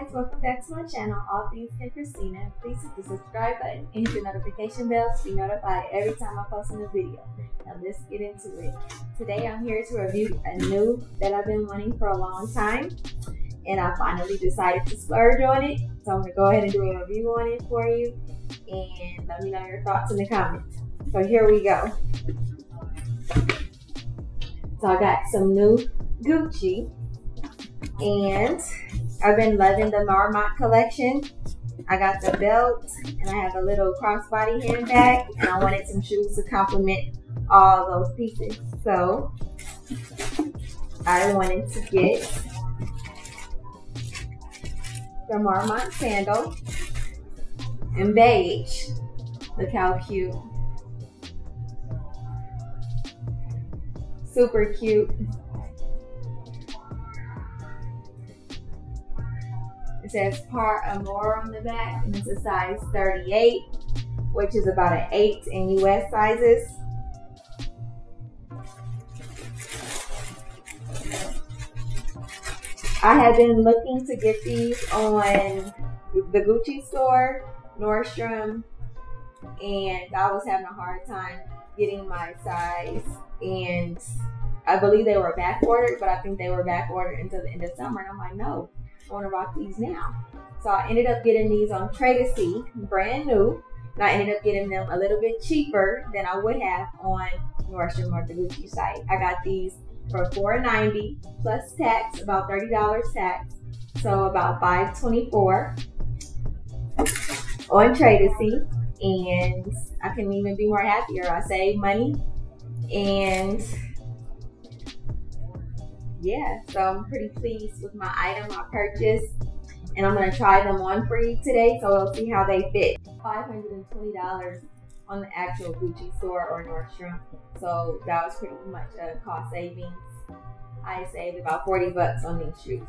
guys, welcome back to my channel, All Things Kim Christina. Please hit the subscribe button and hit the notification bell to be notified every time I post a new video. Now let's get into it. Today I'm here to review a nude that I've been wanting for a long time, and I finally decided to splurge on it. So I'm going to go ahead and do a review on it for you, and let me know your thoughts in the comments. So here we go. So I got some new Gucci, and I've been loving the Marmont collection. I got the belt, and I have a little crossbody handbag, and I wanted some shoes to complement all those pieces. So I wanted to get the Marmont sandal in beige. Look how cute. Super cute. It says Par Amore on the back, and it's a size 38, which is about an 8 in US sizes. I have been looking to get these on the Gucci store, Nordstrom, and I was having a hard time getting my size, and I believe they were back ordered, but I think they were back ordered until the end of summer, and I'm like, no. I want to rock these now. So I ended up getting these on Tradesy, brand new, and I ended up getting them a little bit cheaper than I would have on Nordstrom or the Gucci site. I got these for $4.90 plus tax, about $30 tax, so about $5.24 on Tradesy, and I couldn't even be more happier. I saved money, and yeah, so I'm pretty pleased with my item I purchased, and I'm going to try them on for you today, so we'll see how they fit. $520 on the actual Gucci store or Nordstrom, so that was pretty much a cost savings. I saved about 40 bucks on these shoes,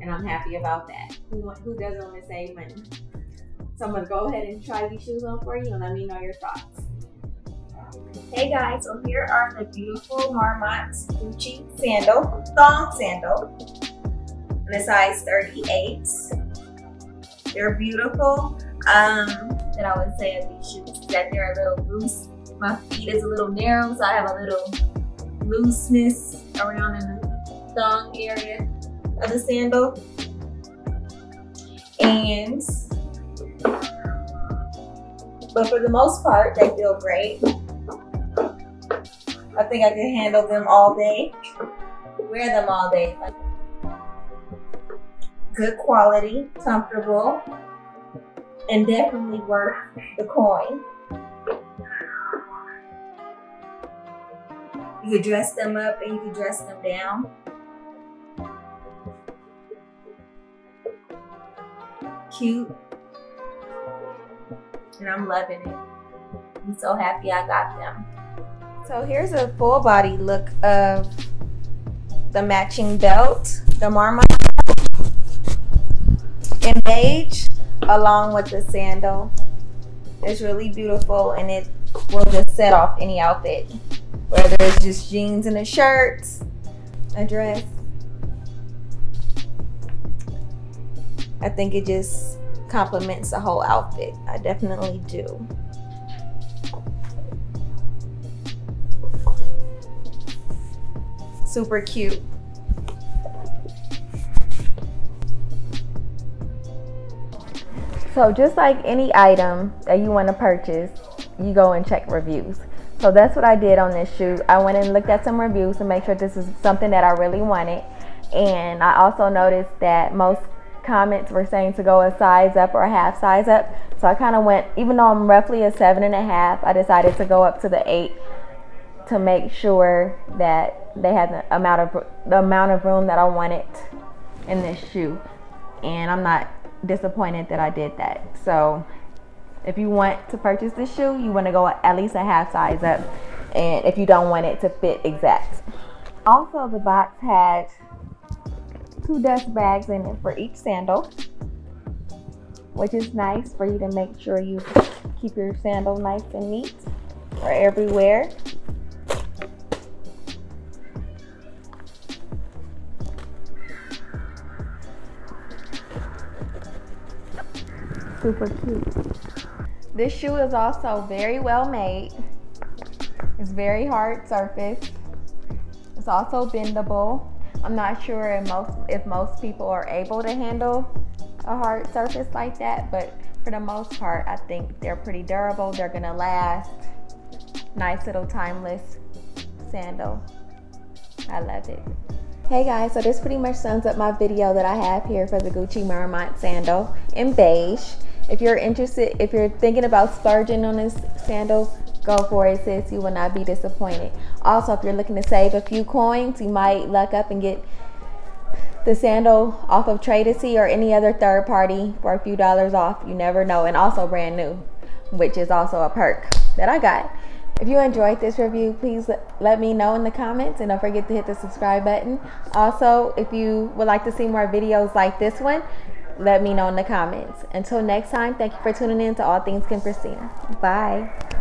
and I'm happy about that. Who doesn't want to save money? So I'm going to go ahead and try these shoes on for you, and let me know your thoughts. Hey guys, so here are the beautiful Marmont Gucci thong sandal in a size 38. They're beautiful. And I would say these shoes that they're a little loose. My feet is a little narrow, so I have a little looseness around in the thong area of the sandal. But for the most part, they feel great. I think I can handle them all day, wear them all day. Good quality, comfortable, and definitely worth the coin. You could dress them up and you could dress them down. Cute. And I'm loving it. I'm so happy I got them. So here's a full body look of the matching belt, the Marmont in beige, along with the sandal. It's really beautiful, and it will just set off any outfit, whether it's just jeans and a shirt, a dress. I think it just complements the whole outfit. I definitely do. Super cute. So just like any item that you want to purchase, you go and check reviews. So that's what I did on this shoe. I went and looked at some reviews to make sure this is something that I really wanted. And I also noticed that most comments were saying to go a size up or a half size up. So I kind of went, even though I'm roughly a 7.5, I decided to go up to the 8. To make sure that they had the amount of room that I wanted in this shoe, and I'm not disappointed that I did that. So if you want to purchase this shoe, you want to go at least a half size up, and if you don't want it to fit exact. Also, the box had 2 dust bags in it for each sandal, which is nice for you to make sure you keep your sandal nice and neat for everywhere. super cute. This shoe is also very well made. It's very hard surface. It's also bendable. I'm not sure if most people are able to handle a hard surface like that, but for the most part, I think they're pretty durable. They're gonna last. Nice little timeless sandal. I love it. Hey guys, so this pretty much sums up my video that I have here for the Gucci Marmont sandal in beige. If you're interested, if you're thinking about splurging on this sandal, go for it, sis. You will not be disappointed. Also, if you're looking to save a few coins, you might luck up and get the sandal off of Tradesy or any other third party for a few dollars off. You never know. And also brand new, which is also a perk that I got. If you enjoyed this review, please let me know in the comments, and don't forget to hit the subscribe button. Also, if you would like to see more videos like this one, let me know in the comments. Until next time, thank you for tuning in to All Things Kim Christina. Bye.